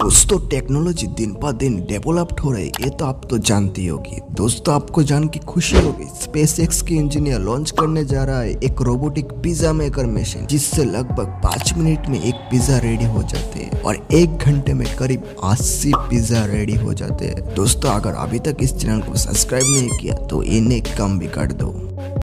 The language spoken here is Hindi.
दोस्तों टेक्नोलॉजी दिन पर दिन डेवलप्ड हो रही है, ये तो आप तो जानती होगी। दोस्तों आपको जान के खुशी होगी, स्पेसएक्स के इंजीनियर लॉन्च करने जा रहा है एक रोबोटिक पिज्जा मेकर मशीन, जिससे लगभग 5 मिनट में एक पिज्जा रेडी हो जाते हैं और 1 घंटे में करीब 80 पिज्जा रेडी हो जाते हैं। दोस्तों अगर अभी तक इस चैनल को सब्सक्राइब नहीं किया तो इन्हें कम भी कर दो।